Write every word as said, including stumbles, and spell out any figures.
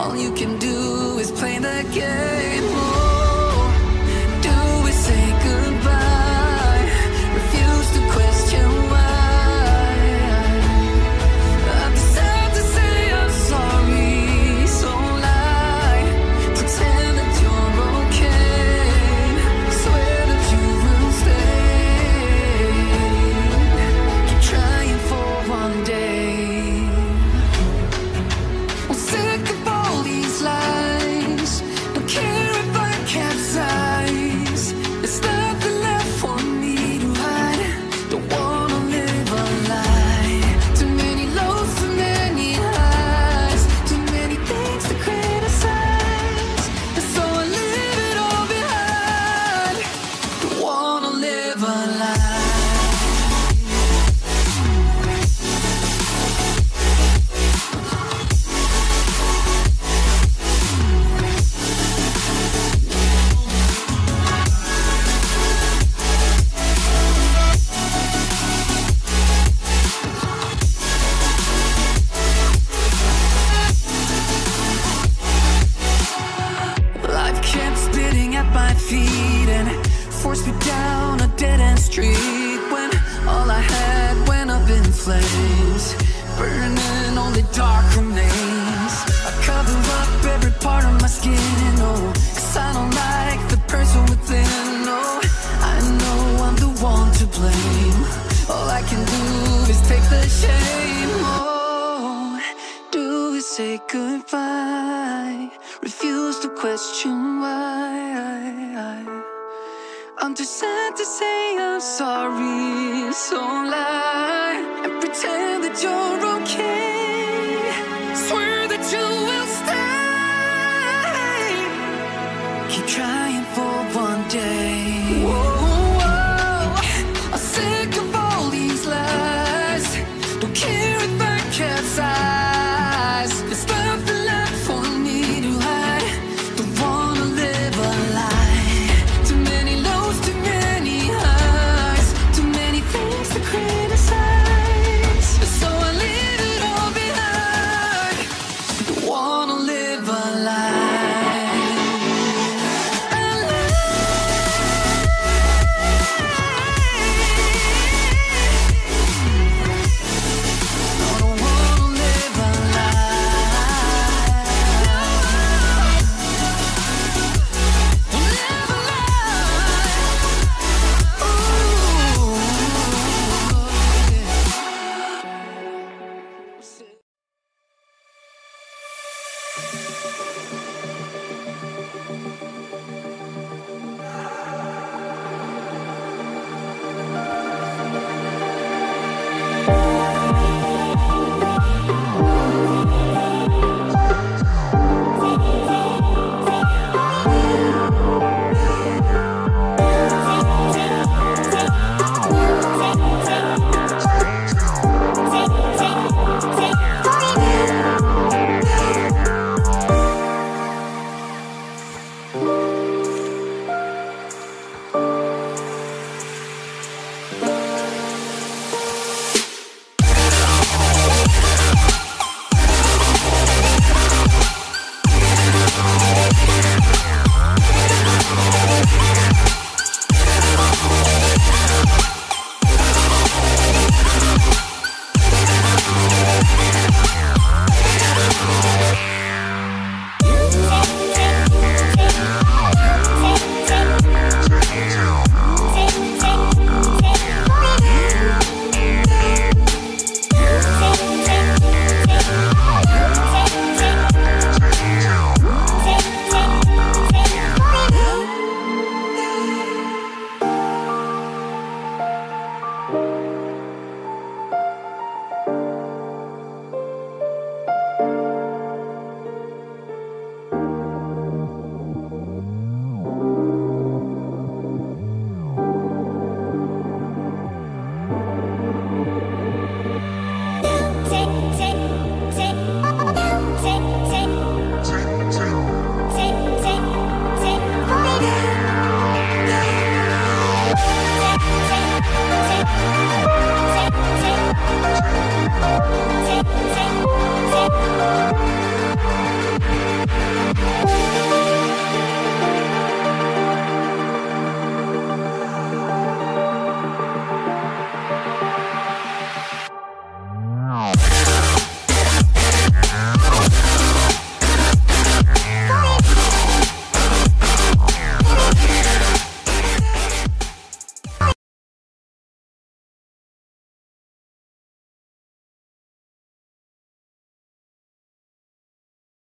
All you can do is play the game. Oh, do forced me down a dead-end street, when all I had went up in flames, burning only dark remains. I cover up every part of my skin, oh, cause I don't like the person within, oh, I know I'm the one to blame. All I can do is take the shame, oh, do is say goodbye, refuse to question why. I, I'm too sad to say I'm sorry, so lie and pretend that you're okay. Swear that you will stay. Keep trying for one day. Whoa.